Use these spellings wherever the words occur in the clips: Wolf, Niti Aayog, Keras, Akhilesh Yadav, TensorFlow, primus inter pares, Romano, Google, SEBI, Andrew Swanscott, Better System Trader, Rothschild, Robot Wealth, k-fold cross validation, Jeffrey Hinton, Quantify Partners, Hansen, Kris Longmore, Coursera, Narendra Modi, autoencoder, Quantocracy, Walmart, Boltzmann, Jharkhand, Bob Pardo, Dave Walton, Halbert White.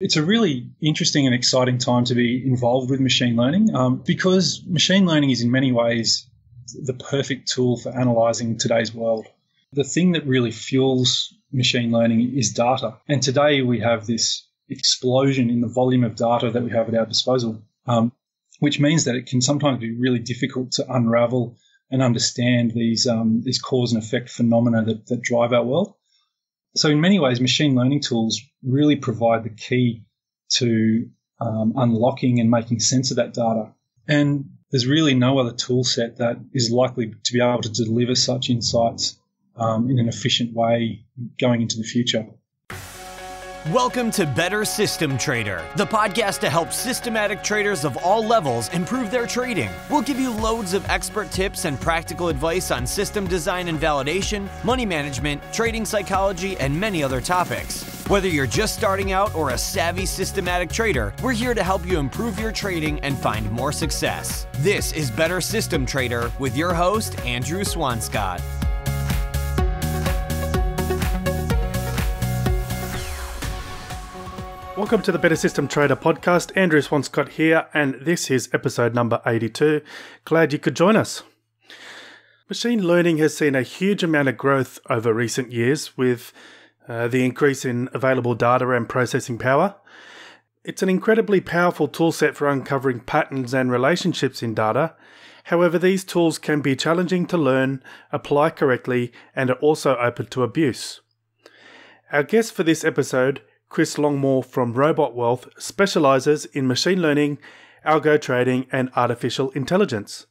It's a really interesting and exciting time to be involved with machine learning because machine learning is in many ways the perfect tool for analyzing today's world. The thing that really fuels machine learning is data. And today we have this explosion in the volume of data that we have at our disposal, which means that it can sometimes be really difficult to unravel and understand these cause and effect phenomena that drive our world. So in many ways, machine learning tools really provide the key to unlocking and making sense of that data. And there's really no other tool set that is likely to be able to deliver such insights in an efficient way going into the future. Welcome to Better System Trader, the podcast to help systematic traders of all levels improve their trading. We'll give you loads of expert tips and practical advice on system design and validation, money management, trading psychology, and many other topics. Whether you're just starting out or a savvy systematic trader, we're here to help you improve your trading and find more success. This is Better System Trader with your host, Andrew Swanscott. Welcome to the Better System Trader podcast. Andrew Swanscott here, and this is episode number 82. Glad you could join us. Machine learning has seen a huge amount of growth over recent years with the increase in available data and processing power. It's an incredibly powerful toolset for uncovering patterns and relationships in data. However, these tools can be challenging to learn, apply correctly, and are also open to abuse. Our guest for this episode, Kris Longmore from Robot Wealth, specialises in machine learning, algo trading and artificial intelligence.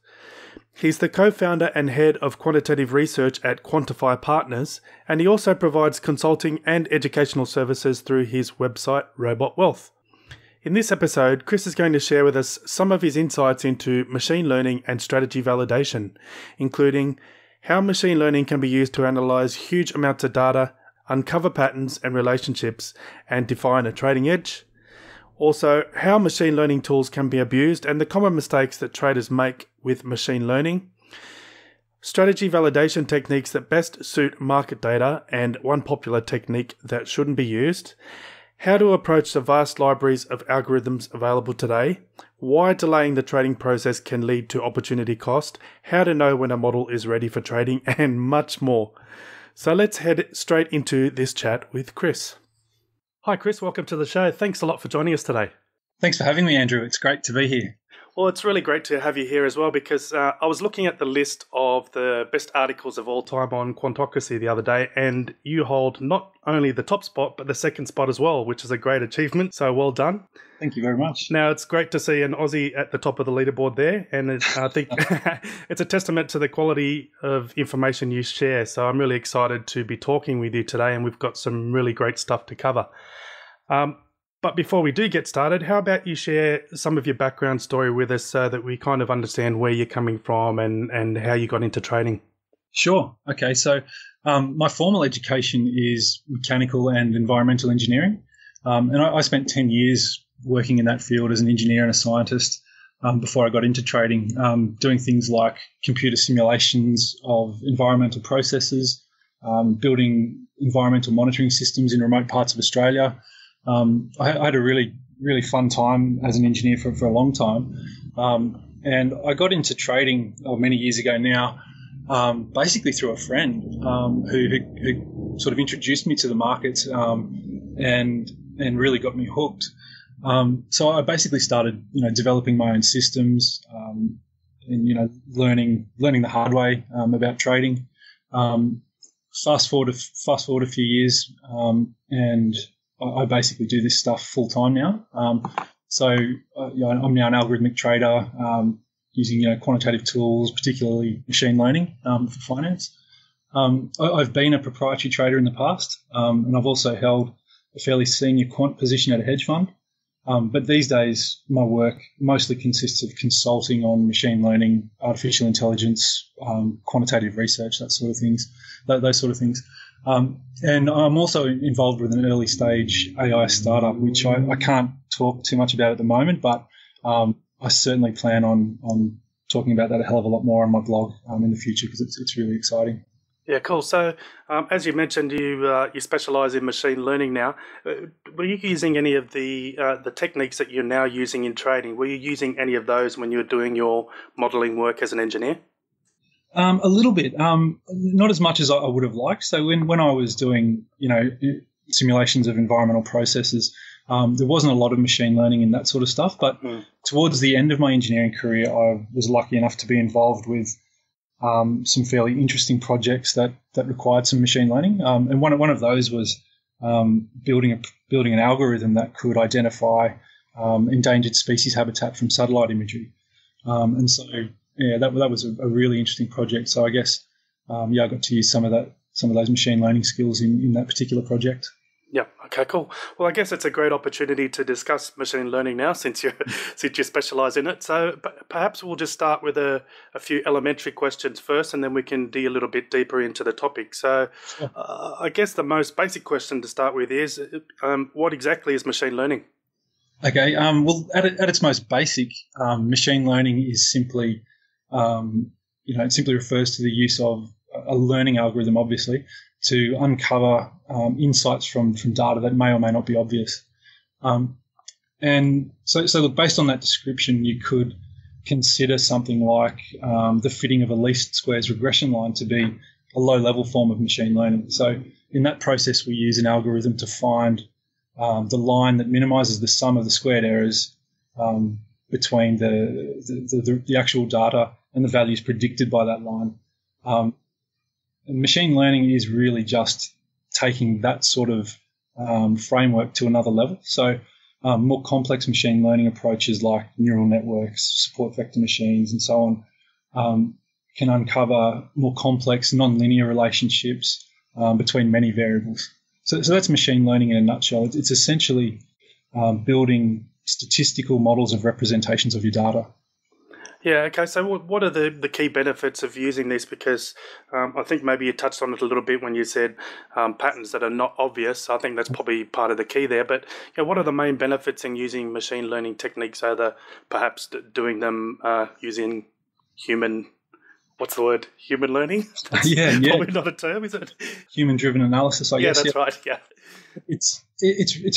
He's the co-founder and head of quantitative research at Quantify Partners, and he also provides consulting and educational services through his website, Robot Wealth. In this episode, Kris is going to share with us some of his insights into machine learning and strategy validation, including how machine learning can be used to analyse huge amounts of data, uncover patterns and relationships, and define a trading edge. Also, how machine learning tools can be abused and the common mistakes that traders make with machine learning. Strategy validation techniques that best suit market data and one popular technique that shouldn't be used. How to approach the vast libraries of algorithms available today. Why delaying the trading process can lead to opportunity cost. How to know when a model is ready for trading, and much more. So let's head straight into this chat with Kris. Hi, Kris. Welcome to the show. Thanks a lot for joining us today. Thanks for having me, Andrew. It's great to be here. Well, it's really great to have you here as well, because I was looking at the list of the best articles of all time on Quantocracy the other day, and you hold not only the top spot, but the second spot as well, which is a great achievement. So well done. Thank you very much. Now, it's great to see an Aussie at the top of the leaderboard there. And I think it's a testament to the quality of information you share. So I'm really excited to be talking with you today. And we've got some really great stuff to cover. But before we do get started, how about you share some of your background story with us so that we kind of understand where you're coming from and how you got into trading? Sure. Okay. So my formal education is mechanical and environmental engineering. And I spent 10 years working in that field as an engineer and a scientist before I got into trading, doing things like computer simulations of environmental processes, building environmental monitoring systems in remote parts of Australia. I had a really, really fun time as an engineer for a long time. And I got into trading many years ago now. Basically through a friend who sort of introduced me to the markets and really got me hooked. So I basically started, developing my own systems and learning the hard way about trading. Fast forward a few years, and I basically do this stuff full time now. I'm now an algorithmic trader. Using quantitative tools, particularly machine learning for finance. I've been a proprietary trader in the past, and I've also held a fairly senior quant position at a hedge fund. But these days, my work mostly consists of consulting on machine learning, artificial intelligence, quantitative research, those sort of things. And I'm also involved with an early stage AI startup, which I can't talk too much about at the moment, but I certainly plan on talking about that a hell of a lot more on my blog in the future because it's really exciting. Yeah, cool. So as you mentioned, you specialize in machine learning now. Were you using any of the techniques that you're now using in trading? Were you using any of those when you were doing your modeling work as an engineer? A little bit, not as much as I would have liked. So when I was doing, simulations of environmental processes, there wasn't a lot of machine learning and that sort of stuff. But towards the end of my engineering career, I was lucky enough to be involved with some fairly interesting projects that required some machine learning, and one of those was building an algorithm that could identify endangered species habitat from satellite imagery, and so yeah, that was a really interesting project. So I guess I got to use some of those machine learning skills in that particular project. Yeah. Okay. Cool. Well, I guess it's a great opportunity to discuss machine learning now, since you specialize in it. So perhaps we'll just start with a few elementary questions first, and then we can dig a little bit deeper into the topic. So, sure. I guess the most basic question to start with is, what exactly is machine learning? Okay. Well, at its most basic, machine learning is simply, it simply refers to the use of a learning algorithm, obviously, to uncover insights from data that may or may not be obvious. And so look, based on that description, you could consider something like the fitting of a least squares regression line to be a low-level form of machine learning. So in that process, we use an algorithm to find the line that minimizes the sum of the squared errors between the actual data and the values predicted by that line. Machine learning is really just taking that sort of framework to another level. So more complex machine learning approaches like neural networks, support vector machines, and so on can uncover more complex nonlinear relationships between many variables. So that's machine learning in a nutshell. It's essentially building statistical models of representations of your data. Yeah, okay. So what are the key benefits of using this? Because I think maybe you touched on it a little bit when you said patterns that are not obvious. I think that's probably part of the key there. But what are the main benefits in using machine learning techniques over perhaps doing them using human, what's the word, human learning? Yeah. Probably not a term, is it? Human-driven analysis, I guess. That's right, yeah. It's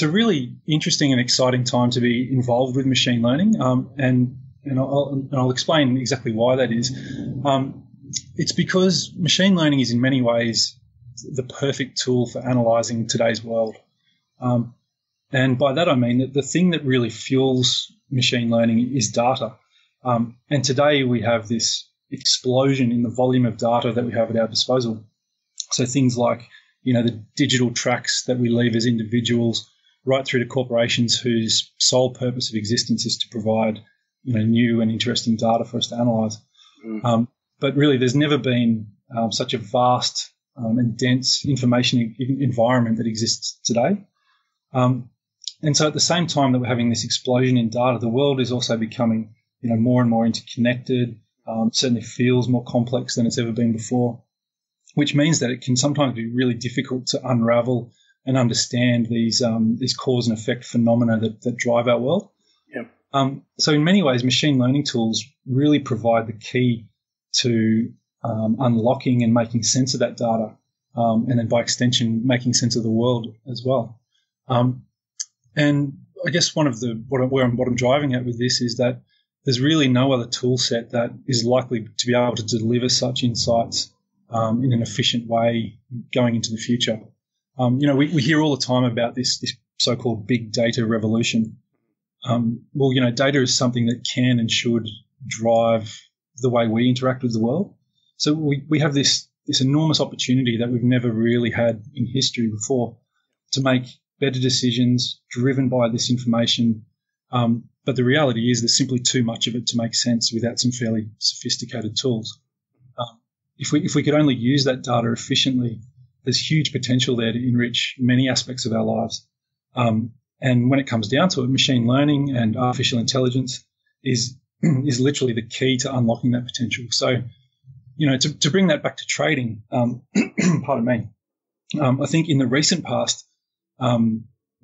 a really interesting and exciting time to be involved with machine learning, and I'll explain exactly why that is. It's because machine learning is in many ways the perfect tool for analysing today's world. And by that I mean that the thing that really fuels machine learning is data. And today we have this explosion in the volume of data that we have at our disposal. So things like, the digital tracks that we leave as individuals right through to corporations whose sole purpose of existence is to provide new and interesting data for us to analyze. But really, there's never been such a vast and dense information environment that exists today. And so at the same time that we're having this explosion in data, the world is also becoming, more and more interconnected, certainly feels more complex than it's ever been before, which means that it can sometimes be really difficult to unravel and understand these cause and effect phenomena that drive our world. So in many ways, machine learning tools really provide the key to unlocking and making sense of that data, and then by extension, making sense of the world as well. And I guess what I'm driving at with this is that there's really no other tool set that is likely to be able to deliver such insights in an efficient way going into the future. We hear all the time about this so-called big data revolution. Data is something that can and should drive the way we interact with the world. So we have this enormous opportunity that we've never really had in history before to make better decisions driven by this information. But the reality is there's simply too much of it to make sense without some fairly sophisticated tools. If we could only use that data efficiently, there's huge potential there to enrich many aspects of our lives. And when it comes down to it, machine learning and artificial intelligence is literally the key to unlocking that potential. So, to bring that back to trading, pardon me, I think in the recent past,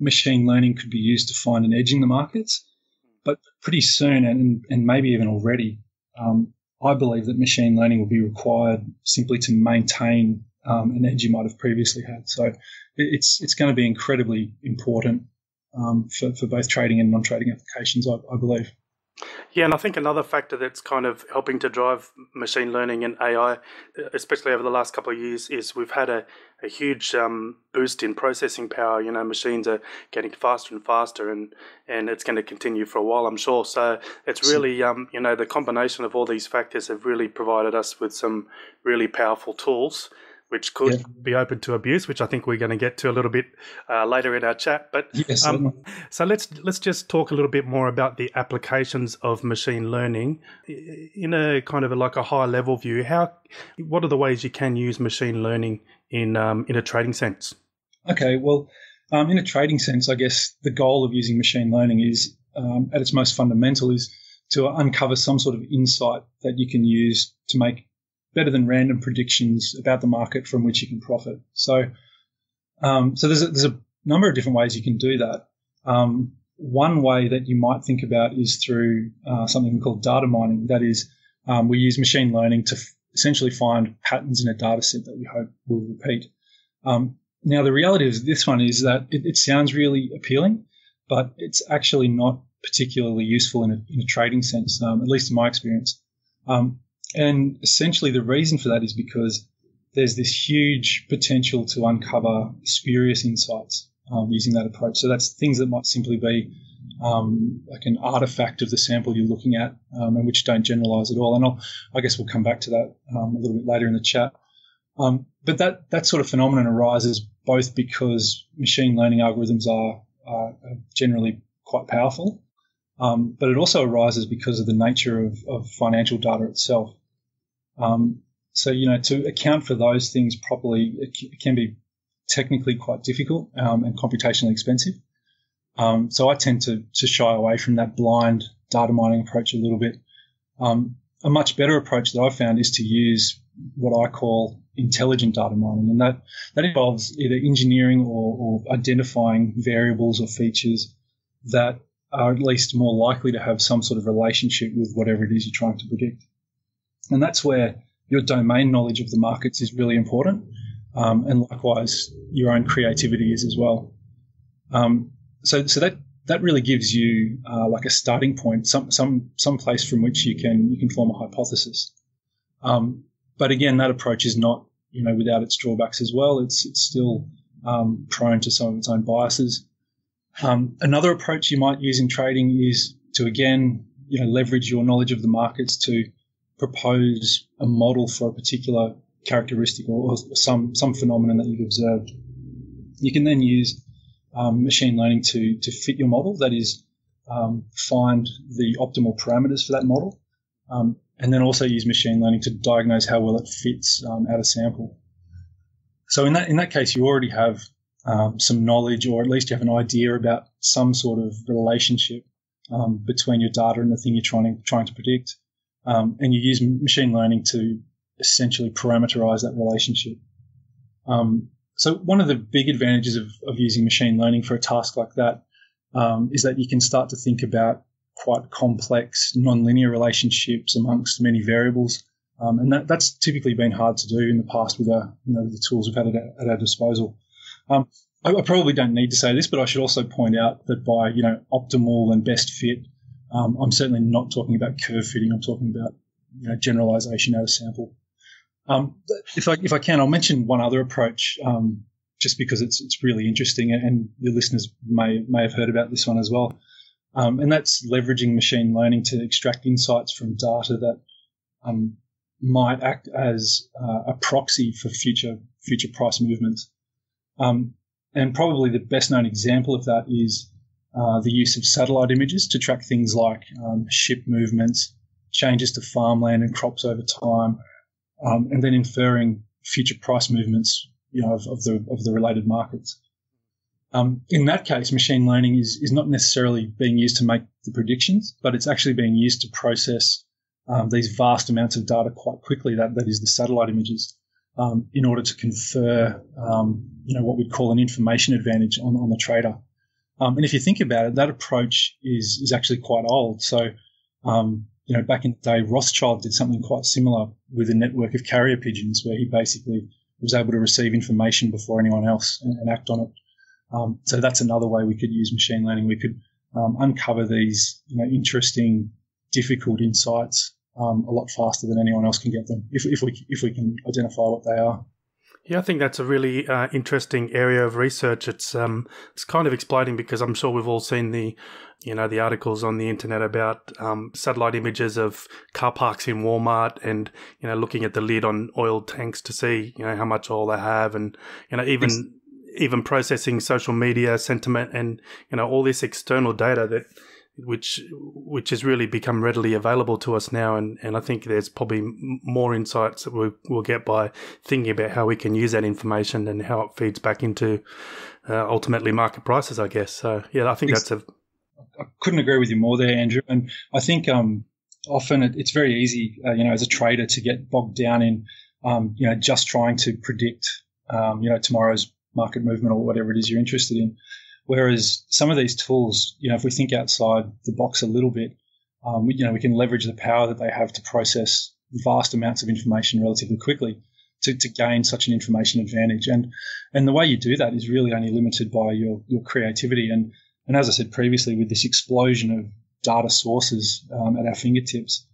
machine learning could be used to find an edge in the markets. But pretty soon, and maybe even already, I believe that machine learning will be required simply to maintain an edge you might have previously had. So it's going to be incredibly important for both trading and non-trading applications, I believe. Yeah, and I think another factor that's kind of helping to drive machine learning and AI, especially over the last couple of years, is we've had a huge boost in processing power. You know, machines are getting faster and faster, and it's going to continue for a while, I'm sure. So it's really, you know, the combination of all these factors have really provided us with some really powerful tools, which could be open to abuse, which I think we're going to get to a little bit later in our chat. But yes, so let's just talk a little bit more about the applications of machine learning in a kind of like a high level view. What are the ways you can use machine learning in a trading sense? Okay, well, in a trading sense, I guess the goal of using machine learning is, at its most fundamental, is to uncover some sort of insight that you can use to make better than random predictions about the market from which you can profit. So, there's a number of different ways you can do that. One way that you might think about is through something we call data mining. That is, we use machine learning to essentially find patterns in a data set that we hope will repeat. Now, the reality of this one is that it sounds really appealing, but it's actually not particularly useful in a trading sense, at least in my experience. And essentially the reason for that is because there's this huge potential to uncover spurious insights using that approach. So that's things that might simply be like an artifact of the sample you're looking at and which don't generalize at all. And I guess we'll come back to that a little bit later in the chat. But that sort of phenomenon arises both because machine learning algorithms are generally quite powerful, but it also arises because of the nature of financial data itself. So, you know, to account for those things properly, it can be technically quite difficult and computationally expensive. So I tend to shy away from that blind data mining approach a little bit. A much better approach that I've found is to use what I call intelligent data mining, and that involves either engineering or identifying variables or features that are at least more likely to have some sort of relationship with whatever it is you're trying to predict. And that's where your domain knowledge of the markets is really important, and likewise your own creativity is as well. So that really gives you like a starting point, some place from which you can form a hypothesis. But again, that approach is not, you know, without its drawbacks as well. It's still prone to some of its own biases. Another approach you might use in trading is to, again, you know, leverage your knowledge of the markets to propose a model for a particular characteristic or some phenomenon that you've observed. You can then use machine learning to fit your model, that is, find the optimal parameters for that model, and then also use machine learning to diagnose how well it fits out of sample. So in that case, you already have some knowledge, or at least you have an idea about some sort of relationship between your data and the thing you're trying to predict, and you use machine learning to essentially parameterize that relationship. So one of the big advantages of using machine learning for a task like that is that you can start to think about quite complex nonlinear relationships amongst many variables, and that's typically been hard to do in the past with our, you know, the tools we've had at our disposal. I probably don't need to say this, but I should also point out that by, you know, optimal and best fit, I'm certainly not talking about curve fitting. I'm talking about, you know, generalization out of sample. If I can, I'll mention one other approach, just because it's really interesting, and the listeners may have heard about this one as well. And that's leveraging machine learning to extract insights from data that might act as a proxy for future price movements. And probably the best known example of that is the use of satellite images to track things like ship movements, changes to farmland and crops over time, and then inferring future price movements, you know, of the related markets. In that case, machine learning is not necessarily being used to make the predictions, but it's actually being used to process these vast amounts of data quite quickly. That is the satellite images. In order to confer, you know, what we'd call an information advantage on the trader. And if you think about it, that approach is actually quite old. So, you know, back in the day, Rothschild did something quite similar with a network of carrier pigeons, where he basically was able to receive information before anyone else and act on it. So that's another way we could use machine learning. We could uncover these interesting, difficult insights a lot faster than anyone else can get them if we can identify what they are. Yeah, I think that's a really interesting area of research. It's kind of exploding because I'm sure we've all seen the articles on the internet about satellite images of car parks in Walmart and looking at the lid on oil tanks to see how much oil they have, and even processing social media sentiment and all this external data that which has really become readily available to us now. And I think there's probably more insights that we'll get by thinking about how we can use that information and how it feeds back into ultimately market prices, I guess. So, yeah, I think I couldn't agree with you more there, Andrew. And I think often it's very easy, as a trader to get bogged down in, just trying to predict, tomorrow's market movement or whatever it is you're interested in. Whereas some of these tools, if we think outside the box a little bit, we can leverage the power that they have to process vast amounts of information relatively quickly to gain such an information advantage. And the way you do that is really only limited by your creativity. And as I said previously, with this explosion of data sources at our fingertips,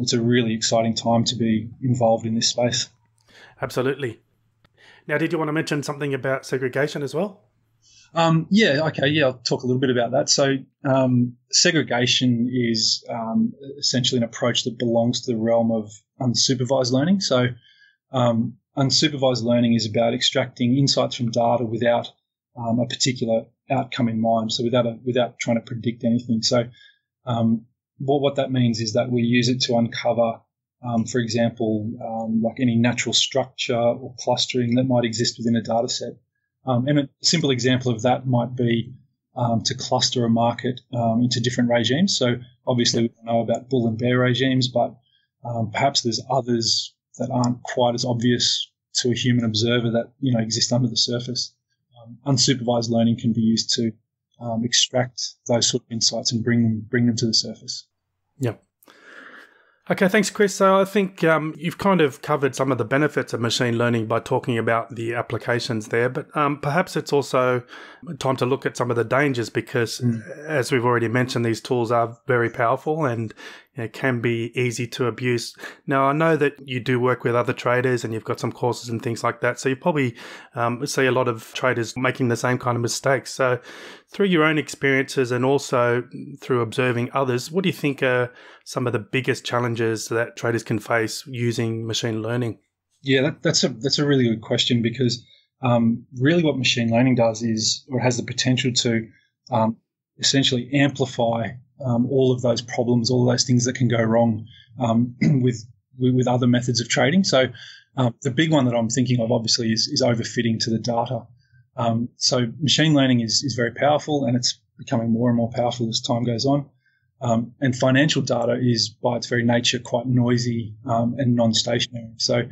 it's a really exciting time to be involved in this space. Absolutely. Now, did you want to mention something about segregation as well? I'll talk a little bit about that. So segregation is essentially an approach that belongs to the realm of unsupervised learning. So unsupervised learning is about extracting insights from data without a particular outcome in mind, so without trying to predict anything. So what that means is that we use it to uncover, for example, like any natural structure or clustering that might exist within a data set. And a simple example of that might be to cluster a market into different regimes. So obviously we don't know about bull and bear regimes, but perhaps there's others that aren't quite as obvious to a human observer that exist under the surface. Unsupervised learning can be used to extract those sort of insights and bring them to the surface. Yeah. Okay, thanks, Kris. So I think you've kind of covered some of the benefits of machine learning by talking about the applications there, but perhaps it's also time to look at some of the dangers because, as we've already mentioned, these tools are very powerful and can be easy to abuse. Now, I know that you do work with other traders and you've got some courses and things like that, so you probably see a lot of traders making the same kind of mistakes. So through your own experiences and also through observing others, what do you think are some of the biggest challenges that traders can face using machine learning? Yeah, that's a really good question because really what machine learning does is, or has the potential to, essentially amplify all of those problems, all of those things that can go wrong with other methods of trading. So the big one that I'm thinking of obviously is overfitting to the data. So machine learning is very powerful and it's becoming more and more powerful as time goes on. And financial data is by its very nature quite noisy and non-stationary. So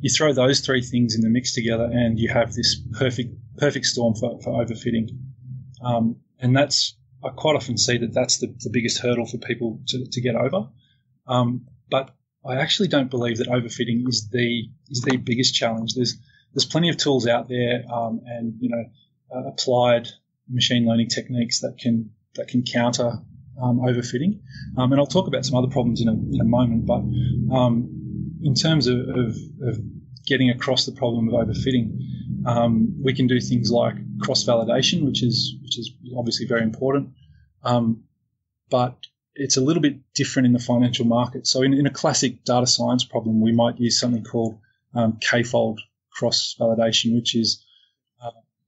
you throw those three things in the mix together and you have this perfect storm for overfitting. And I quite often see that's the biggest hurdle for people to get over. But I actually don't believe that overfitting is the biggest challenge. There's plenty of tools out there and applied machine learning techniques that can counter overfitting. And I'll talk about some other problems in a moment. But in terms of getting across the problem of overfitting, we can do things like cross-validation, which is obviously very important, but it's a little bit different in the financial market. So in a classic data science problem, we might use something called k-fold cross-validation, which is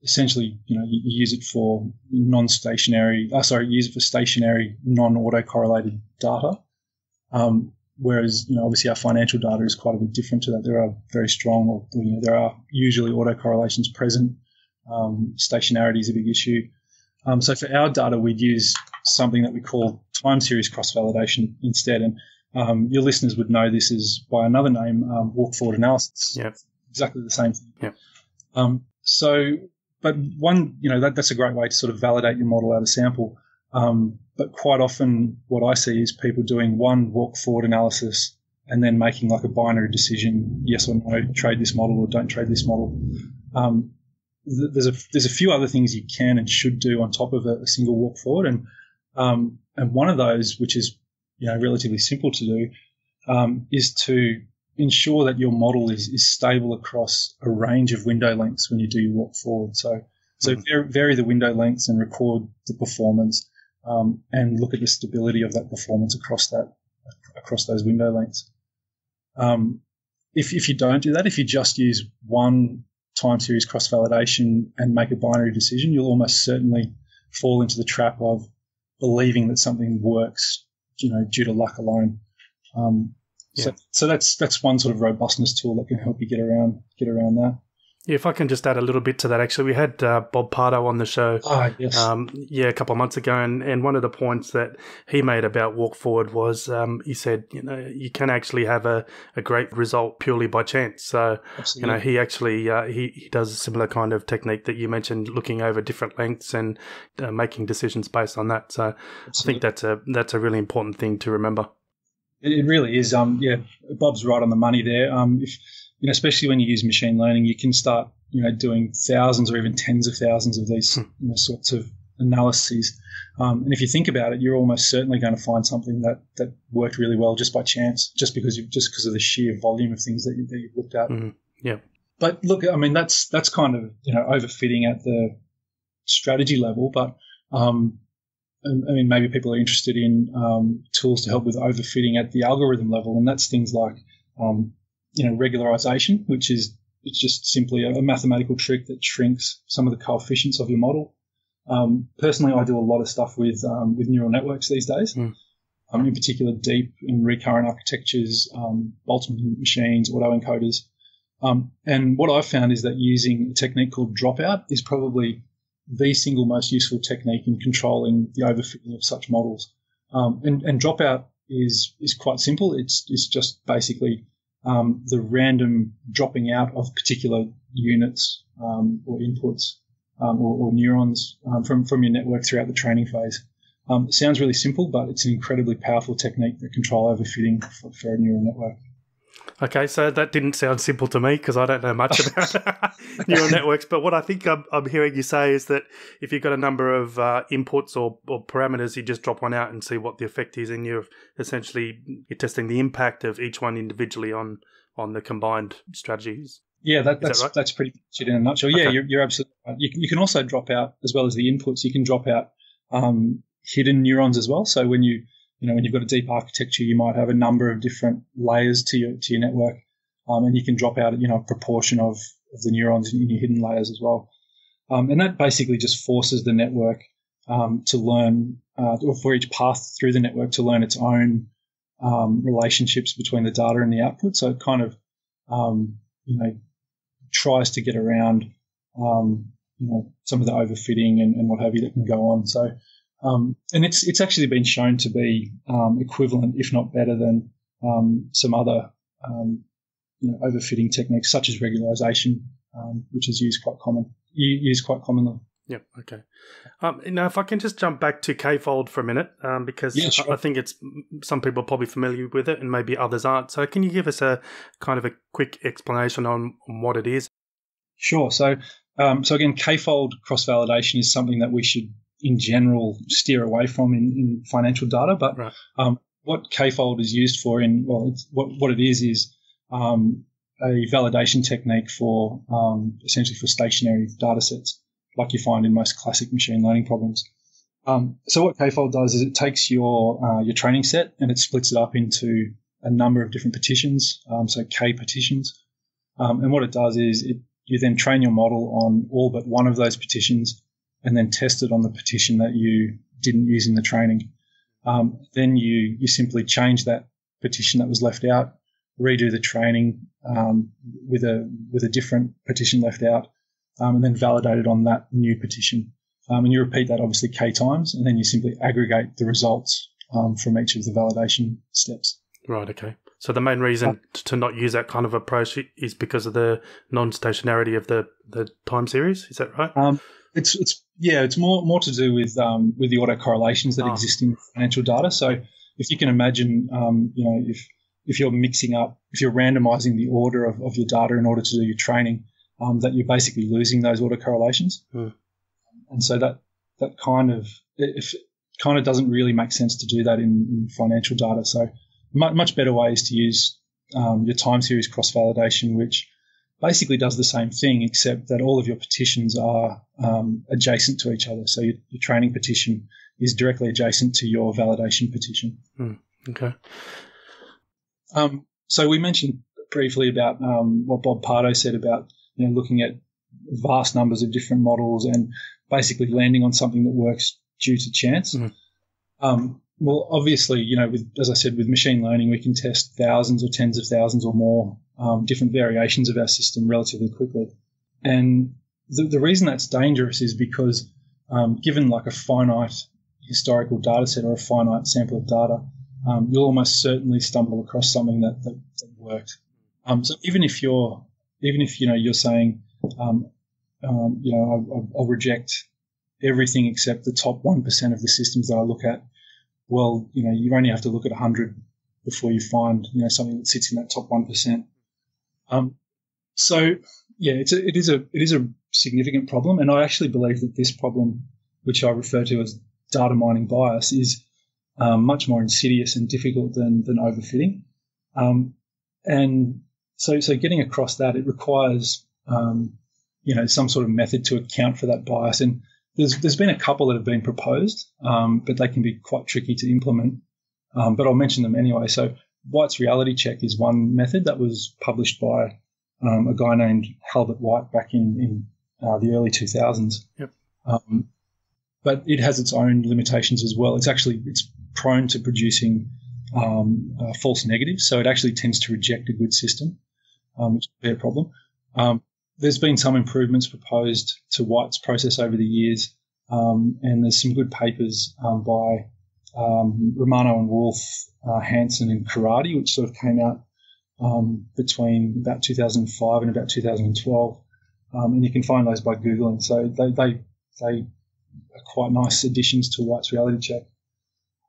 essentially you use it for stationary, non-autocorrelated data. Whereas obviously our financial data is quite a bit different to that. There are very strong, or there are usually autocorrelations present. Stationarity is a big issue. So for our data, we'd use something that we call time series cross-validation instead. And your listeners would know this is by another name, walk-forward analysis. Yeah, exactly the same thing. Yeah. But one, that's a great way to sort of validate your model out of sample. But quite often what I see is people doing one walk-forward analysis and then making like a binary decision, yes or no, trade this model or don't trade this model. There's a few other things you can and should do on top of a single walk forward, and one of those, which is relatively simple to do, is to ensure that your model is stable across a range of window lengths when you do your walk forward. So vary the window lengths and record the performance, and look at the stability of that performance across those window lengths. If you don't do that, if you just use one time series cross-validation and make a binary decision, you'll almost certainly fall into the trap of believing that something works, due to luck alone. So that's one sort of robustness tool that can help you get around that. Yeah, if I can just add a little bit to that, actually, we had Bob Pardo on the show, a couple of months ago, and one of the points that he made about walk forward was he said, you can actually have a great result purely by chance. So, Absolutely. He actually he does a similar kind of technique that you mentioned, looking over different lengths and making decisions based on that. So, Absolutely. I think that's a really important thing to remember. It really is. Bob's right on the money there. Especially when you use machine learning, you can start, doing thousands or even tens of thousands of these sorts of analyses. And if you think about it, you're almost certainly going to find something that worked really well just by chance, just because of the sheer volume of things that you've looked at. Mm-hmm. Yeah. But look, I mean, that's kind of overfitting at the strategy level, but maybe people are interested in tools to help with overfitting at the algorithm level, and that's things like regularization, which is it's just simply a mathematical trick that shrinks some of the coefficients of your model. Personally, I do a lot of stuff with neural networks these days, in particular deep and recurrent architectures, Boltzmann machines, autoencoders. And what I've found is that using a technique called dropout is probably the single most useful technique in controlling the overfitting of such models. And dropout is quite simple. It's just basically the random dropping out of particular units or inputs or neurons from your network throughout the training phase. It sounds really simple, but it's an incredibly powerful technique that control overfitting for a neural network. Okay, so that didn't sound simple to me because I don't know much about neural networks. But what I think I'm hearing you say is that if you've got a number of inputs or parameters, you just drop one out and see what the effect is, and you're essentially testing the impact of each one individually on the combined strategies. Yeah, that's right? That's pretty much it in a nutshell. Yeah, okay. You're absolutely right. You can also drop out, as well as the inputs, you can drop out hidden neurons as well. So when when you've got a deep architecture, you might have a number of different layers to your network, and you can drop out a proportion of the neurons in your hidden layers as well, and that basically just forces the network to learn, or for each path through the network to learn its own relationships between the data and the output. So it kind of tries to get around some of the overfitting and what have you that can go on. So. And it's actually been shown to be equivalent, if not better, than some other overfitting techniques such as regularization, which is used quite commonly. Yeah. Okay. Now, if I can just jump back to K-fold for a minute, because I think some people are probably familiar with it, and maybe others aren't. So, can you give us a kind of a quick explanation on what it is? Sure. So again, K-fold cross-validation is something that we should, in general, steer away from in financial data, but right. What K-fold is used for is a validation technique for essentially for stationary data sets, like you find in most classic machine learning problems. So what K-fold does is it takes your training set and it splits it up into a number of different partitions, so K partitions. And what it does is you then train your model on all but one of those partitions, and then test it on the partition that you didn't use in the training. Then you simply change that partition that was left out, redo the training with a different partition left out, and then validate it on that new partition. And you repeat that obviously K times, and then you simply aggregate the results from each of the validation steps. Right, okay. So the main reason to not use that kind of approach is because of the non-stationarity of the time series. Is that right? It's more to do with the autocorrelations that exist in financial data. So if you can imagine, if if you're mixing up, if you're randomizing the order of your data in order to do your training, that you're basically losing those autocorrelations. Mm. And so that kind of doesn't really make sense to do that in financial data. So much better way is to use your time series cross-validation, which basically does the same thing, except that all of your petitions are adjacent to each other. So your training petition is directly adjacent to your validation petition. Mm, okay. So we mentioned briefly about what Bob Pardo said about, you know, looking at vast numbers of different models and basically landing on something that works due to chance. Mm. Well, obviously, you know, as I said, with machine learning, we can test thousands or tens of thousands or more different variations of our system relatively quickly. And the reason that's dangerous is because given like a finite historical data set or a finite sample of data, you'll almost certainly stumble across something that worked. So even if you know you're saying, you know, I'll reject everything except the top 1% of the systems that I look at. Well, you know, you only have to look at 100 before you find, you know, something that sits in that top 1%. So yeah, it is a significant problem, and I actually believe that this problem, which I refer to as data mining bias, is much more insidious and difficult than overfitting. And so getting across that, it requires you know, some sort of method to account for that bias. And there's been a couple that have been proposed, but they can be quite tricky to implement. But I'll mention them anyway. So White's reality check is one method that was published by a guy named Halbert White back in the early 2000s. Yep. But it has its own limitations as well. It's prone to producing false negatives, so it actually tends to reject a good system, which would be a problem. There's been some improvements proposed to White's process over the years, and there's some good papers by Romano and Wolf, Hansen and Keras, which sort of came out between about 2005 and about 2012, and you can find those by Googling. So they are quite nice additions to White's reality check.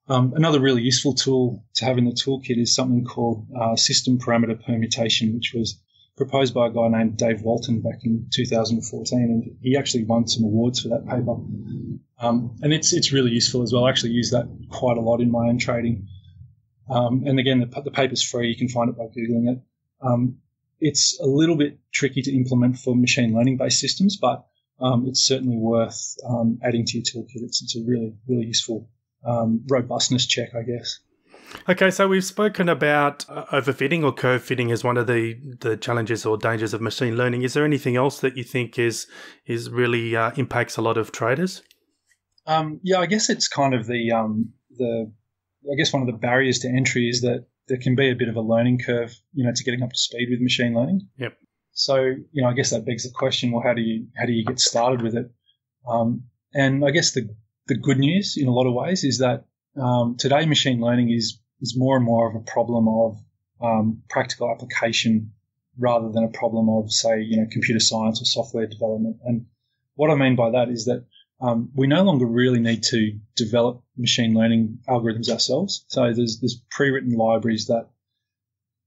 Another really useful tool to have in the toolkit is something called system parameter permutation, which was proposed by a guy named Dave Walton back in 2014, and he actually won some awards for that paper. And it's really useful as well. I actually use that quite a lot in my own trading. And again, the paper's free. You can find it by Googling it. It's a little bit tricky to implement for machine learning-based systems, but it's certainly worth adding to your toolkit. It's a really, really useful robustness check, I guess. Okay, so we've spoken about overfitting or curve fitting as one of the challenges or dangers of machine learning. Is there anything else that you think is really impacts a lot of traders? Yeah, I guess it's kind of one of the barriers to entry is that there can be a bit of a learning curve, you know, to getting up to speed with machine learning. Yep. So, you know, I guess that begs the question: well, how do you get started with it? And I guess the good news in a lot of ways is that today machine learning is more and more of a problem of practical application rather than a problem of, say, you know, computer science or software development. And what I mean by that is that we no longer really need to develop machine learning algorithms ourselves. So there's pre-written libraries that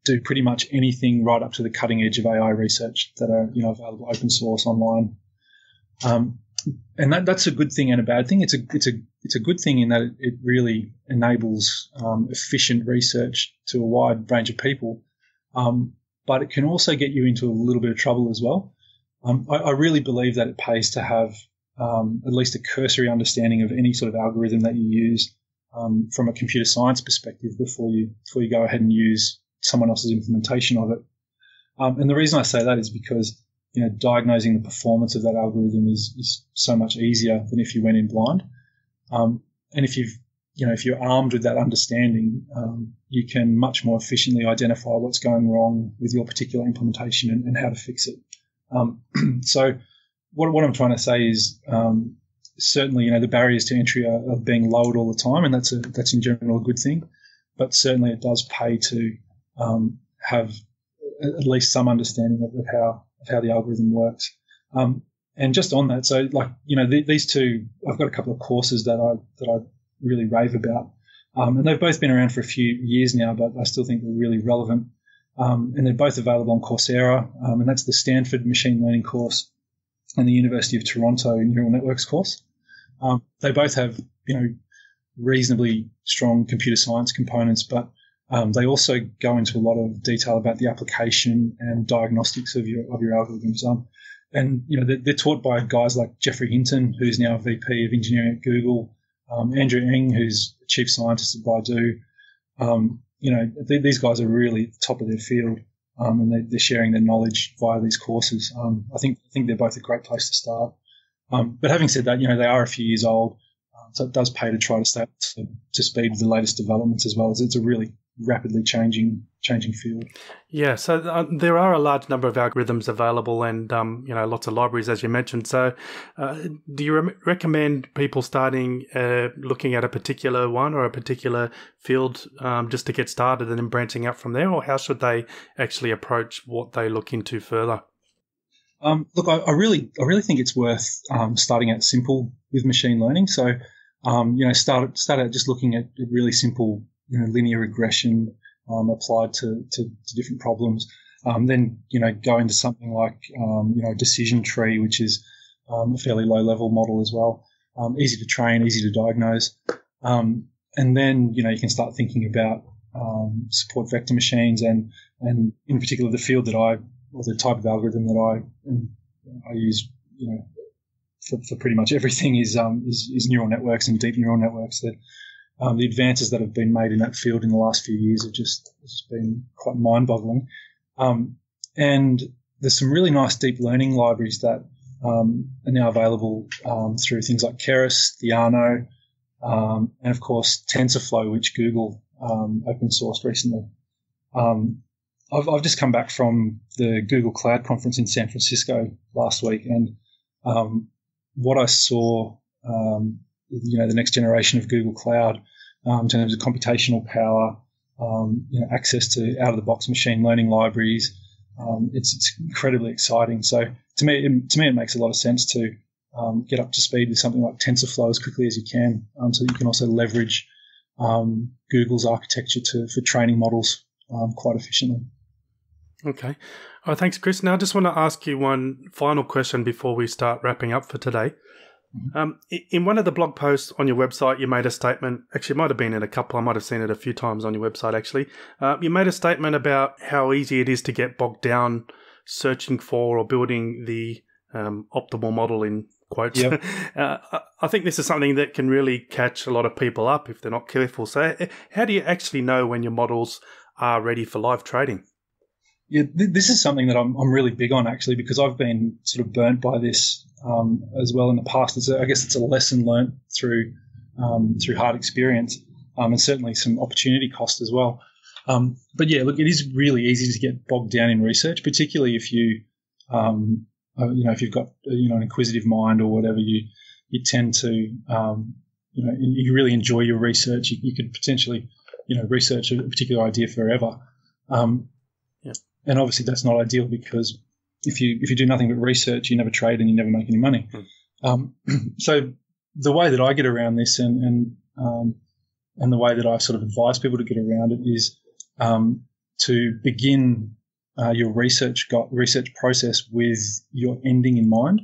do pretty much anything right up to the cutting edge of AI research that are, you know, available open source online. And that's a good thing and a bad thing. It's a good thing in that it really enables efficient research to a wide range of people, but it can also get you into a little bit of trouble as well. I really believe that it pays to have at least a cursory understanding of any sort of algorithm that you use from a computer science perspective before you go ahead and use someone else's implementation of it. And the reason I say that is because, you know, diagnosing the performance of that algorithm is so much easier than if you went in blind. And if you're armed with that understanding, you can much more efficiently identify what's going wrong with your particular implementation and how to fix it. So what I'm trying to say is certainly, you know, the barriers to entry are being lowered all the time, and that's in general a good thing. But certainly it does pay to have at least some understanding of how the algorithm works. And just on that, so like, you know, these two, I've got a couple of courses that I really rave about. And they've both been around for a few years now, but I still think they're really relevant. And they're both available on Coursera, and that's the Stanford Machine Learning course and the University of Toronto Neural Networks course. They both have, reasonably strong computer science components, but they also go into a lot of detail about the application and diagnostics of your algorithms. And they're taught by guys like Jeffrey Hinton, who's now VP of Engineering at Google, Andrew Ng, who's Chief Scientist at Baidu. These guys are really at the top of their field, and they're sharing their knowledge via these courses. I think they're both a great place to start. But having said that, they are a few years old, so it does pay to try to stay up to speed with the latest developments as well. It's a really rapidly changing field. Yeah, so there are a large number of algorithms available and, lots of libraries, as you mentioned. So do you recommend people starting looking at a particular one or a particular field just to get started and then branching out from there? Or how should they actually approach what they look into further? I really think it's worth starting out simple with machine learning. So, start out just looking at really simple linear regression applied to different problems. Then, go into something like, decision tree, which is a fairly low-level model as well, easy to train, easy to diagnose. And then, you can start thinking about support vector machines and in particular the field the type of algorithm that I use, for pretty much everything is neural networks and deep neural networks. That the advances that have been made in that field in the last few years have just been quite mind-boggling. And there's some really nice deep learning libraries that are now available through things like Keras, Theano, and, of course, TensorFlow, which Google open-sourced recently. I've just come back from the Google Cloud Conference in San Francisco last week, and what I saw, the next generation of Google Cloud in terms of computational power, access to out-of-the-box machine learning libraries, it's incredibly exciting. So to me, it makes a lot of sense to get up to speed with something like TensorFlow as quickly as you can, so that you can also leverage Google's architecture for training models quite efficiently. Okay. Thanks, Kris. Now, I just want to ask you one final question before we start wrapping up for today. In one of the blog posts on your website, you made a statement. Actually, it might have been in a couple. I might have seen it a few times on your website, actually. You made a statement about how easy it is to get bogged down searching for or building the optimal model in quotes. Yep. I think this is something that can really catch a lot of people up if they're not careful. So how do you actually know when your models are ready for live trading? Yeah, this is something that I'm really big on, actually, because I've been sort of burnt by this as well in the past. I guess it's a lesson learnt through hard experience and certainly some opportunity cost as well. But yeah, look, it is really easy to get bogged down in research, particularly if you if you've got an inquisitive mind or whatever, you tend to you really enjoy your research. You could potentially research a particular idea forever. And obviously that's not ideal, because if you do nothing but research, you never trade and you never make any money. So the way that I get around this and the way that I sort of advise people to get around it is to begin your research process with your ending in mind.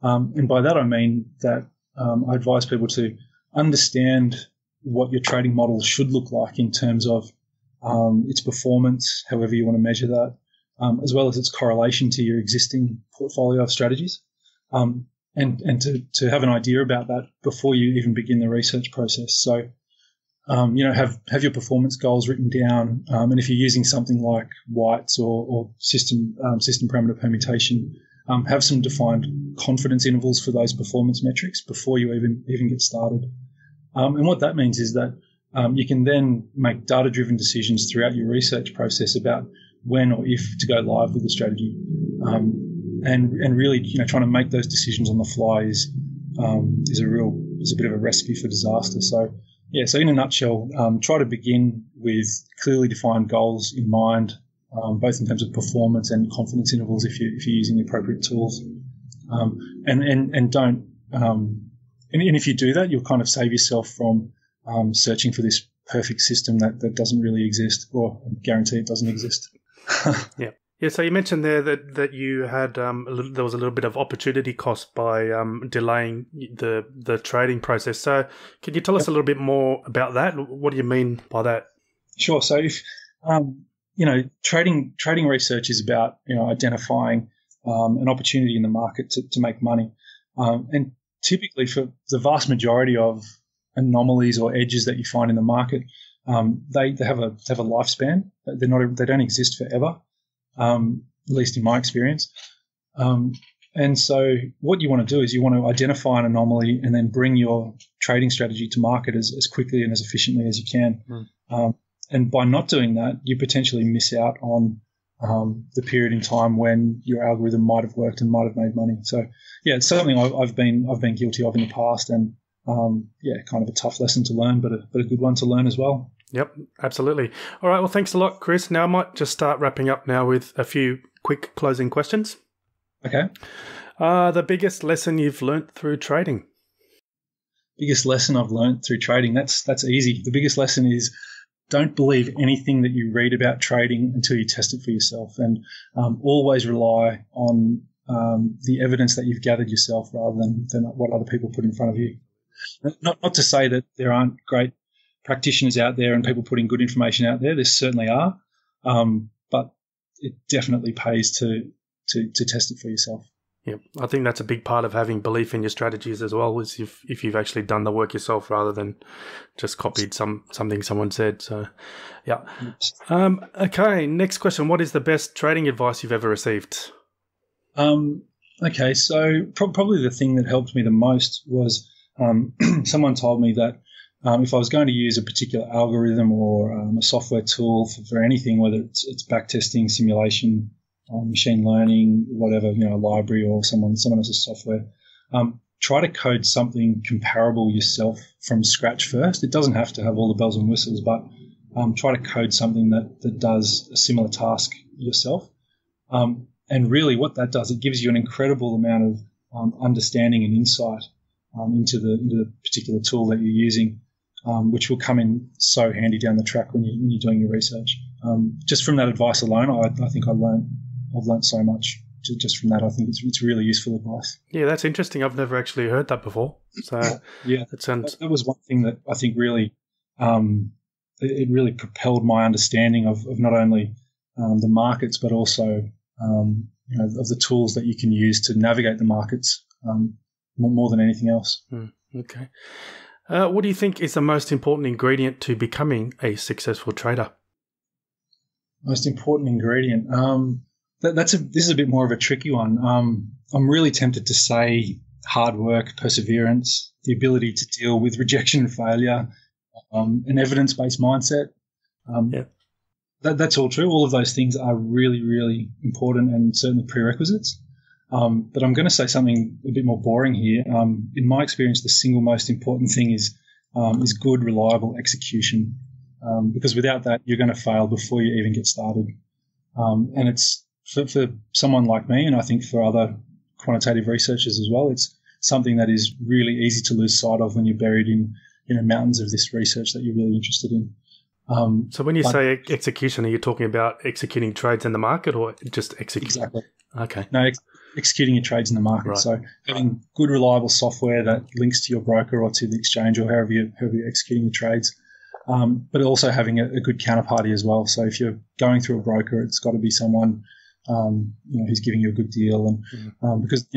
And by that I mean that I advise people to understand what your trading model should look like in terms of its performance, however you want to measure that, as well as its correlation to your existing portfolio of strategies, and to have an idea about that before you even begin the research process. So, have your performance goals written down, and if you're using something like White's or system parameter permutation, have some defined confidence intervals for those performance metrics before you even get started. And what that means is that you can then make data-driven decisions throughout your research process about when or if to go live with the strategy, and really, trying to make those decisions on the fly is a bit of a recipe for disaster. So yeah, so in a nutshell, try to begin with clearly defined goals in mind, both in terms of performance and confidence intervals if you're using the appropriate tools, and don't. And if you do that, you'll kind of save yourself from searching for this perfect system that doesn't really exist, or I guarantee it doesn't exist. Yeah. Yeah, so you mentioned there that you had there was a little bit of opportunity cost by delaying the trading process. So can you tell us a little bit more about that? What do you mean by that? Sure. So if trading research is about identifying an opportunity in the market to make money, and typically for the vast majority of anomalies or edges that you find in the market, they have a lifespan. They don't exist forever. At least in my experience. And so what you want to do is you want to identify an anomaly and then bring your trading strategy to market as quickly and as efficiently as you can. Mm. And by not doing that, you potentially miss out on the period in time when your algorithm might have worked and might have made money. So, yeah, it's something I've been guilty of in the past, and, kind of a tough lesson to learn, but a good one to learn as well. Yep, absolutely. All right, well, thanks a lot, Kris. Now I might just start wrapping up now with a few quick closing questions. Okay. The biggest lesson you've learnt through trading? Biggest lesson I've learnt through trading? That's easy. The biggest lesson is don't believe anything that you read about trading until you test it for yourself, and always rely on the evidence that you've gathered yourself rather than what other people put in front of you. Not to say that there aren't great practitioners out there and people putting good information out there. There certainly are, but it definitely pays to test it for yourself. Yeah, I think that's a big part of having belief in your strategies as well, is if you've actually done the work yourself rather than just copied something someone said. So, yeah. Okay, next question. What is the best trading advice you've ever received? Okay, so probably the thing that helped me the most was someone told me that if I was going to use a particular algorithm or a software tool for anything, whether it's backtesting, simulation, machine learning, whatever, a library or someone else's software, try to code something comparable yourself from scratch first. It doesn't have to have all the bells and whistles, but try to code something that does a similar task yourself. And really what that does, it gives you an incredible amount of understanding and insight into the particular tool that you're using. Which will come in so handy down the track when you're doing your research. Just from that advice alone, I think I've learned so much just from that. I think it's really useful advice. Yeah, that's interesting. I've never actually heard that before. So yeah, that was one thing that I think really it really propelled my understanding of not only the markets but also of the tools that you can use to navigate the markets more than anything else. Mm, okay. What do you think is the most important ingredient to becoming a successful trader? Most important ingredient? This is a bit more of a tricky one. I'm really tempted to say hard work, perseverance, the ability to deal with rejection and failure, an evidence-based mindset. That's all true. All of those things are really, really important and certainly prerequisites. But I'm going to say something a bit more boring here. In my experience, the single most important thing is good, reliable execution. Because without that, you're going to fail before you even get started. And it's for someone like me, and I think for other quantitative researchers as well, it's something that is really easy to lose sight of when you're buried in mountains of this research that you're really interested in. So when you say execution, are you talking about executing trades in the market or just executing? Exactly. Okay. No, executing your trades in the market. Right. So having good, reliable software that links to your broker or to the exchange or however you're executing your trades, but also having a good counterparty as well. So if you're going through a broker, it's got to be someone who's giving you a good deal, and because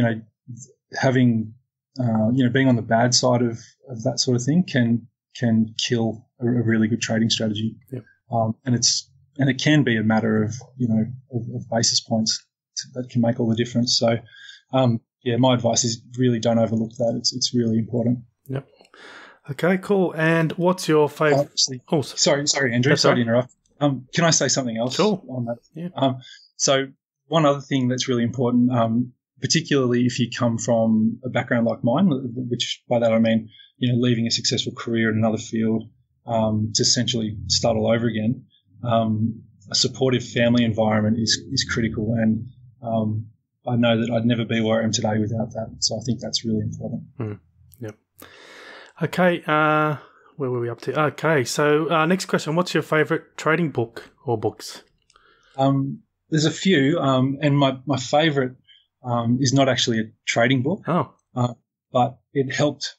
having being on the bad side of that sort of thing can kill a really good trading strategy. Yep. And it can be a matter of of basis points that can make all the difference. So, my advice is really don't overlook that. It's really important. Yep. Okay, cool. And what's your favourite? Oh, sorry, Andrew. Sorry to interrupt. Can I say something else on that? Yeah. So one other thing that's really important, particularly if you come from a background like mine, which by that I mean leaving a successful career in another field to essentially start all over again, a supportive family environment is critical, and I know that I'd never be where I am today without that. So I think that's really important. Mm. Yep. Okay. where were we up to? Okay, so next question. What's your favorite trading book or books? There's a few, and my favorite is not actually a trading book. Oh. But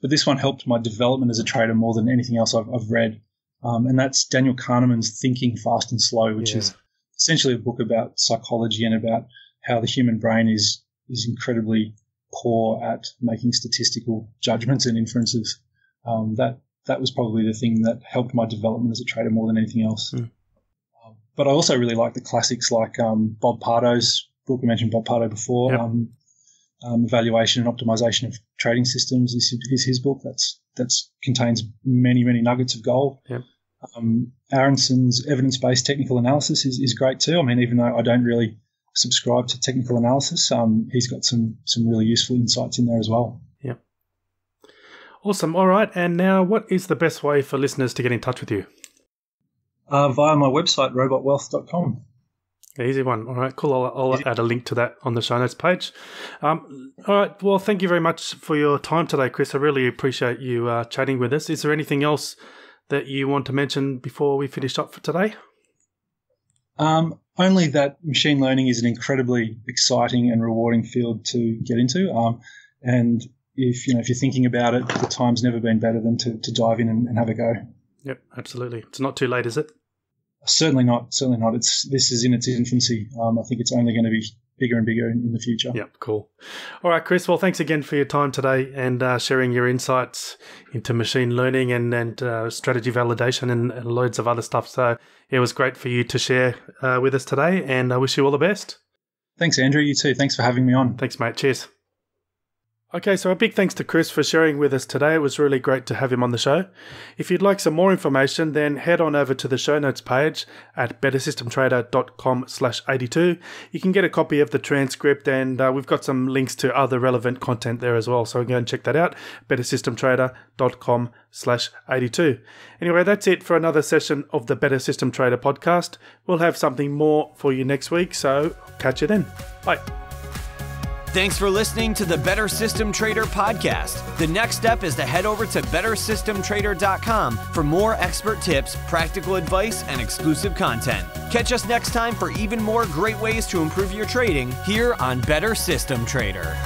this one helped my development as a trader more than anything else I've read. And that's Daniel Kahneman's Thinking Fast and Slow, which is essentially a book about psychology and about how the human brain is incredibly poor at making statistical judgments and inferences. That was probably the thing that helped my development as a trader more than anything else. Mm. But I also really like the classics like Bob Pardo's book. We mentioned Bob Pardo before. Yep. Evaluation and Optimization of Trading Systems is his book. That contains many, many nuggets of gold. Yep. Aronson's Evidence-Based Technical Analysis is great too. I mean, even though I don't really subscribe to technical analysis, he's got some really useful insights in there as well. Yeah. Awesome. All right. And now, what is the best way for listeners to get in touch with you? Via my website, robotwealth.com. Easy one. All right, cool. I'll add a link to that on the show notes page. All right. Well, thank you very much for your time today, Kris. I really appreciate you chatting with us. Is there anything else that you want to mention before we finish up for today? Only that machine learning is an incredibly exciting and rewarding field to get into. And if you're thinking about it, the time's never been better than to dive in and have a go. Yep, absolutely. It's not too late, is it? Certainly not. This is in its infancy. I think it's only going to be bigger and bigger in the future. Yep, cool. All right, Kris. Well, thanks again for your time today and sharing your insights into machine learning and strategy validation and loads of other stuff. So it was great for you to share with us today, and I wish you all the best. Thanks, Andrew. You too. Thanks for having me on. Thanks, mate. Cheers. Okay, so a big thanks to Kris for sharing with us today. It was really great to have him on the show. If you'd like some more information, then head on over to the show notes page at bettersystemtrader.com/82. You can get a copy of the transcript, and we've got some links to other relevant content there as well. So go and check that out, bettersystemtrader.com/82. Anyway, that's it for another session of the Better System Trader podcast. We'll have something more for you next week, so catch you then. Bye. Thanks for listening to the Better System Trader podcast. The next step is to head over to bettersystemtrader.com for more expert tips, practical advice, and exclusive content. Catch us next time for even more great ways to improve your trading here on Better System Trader.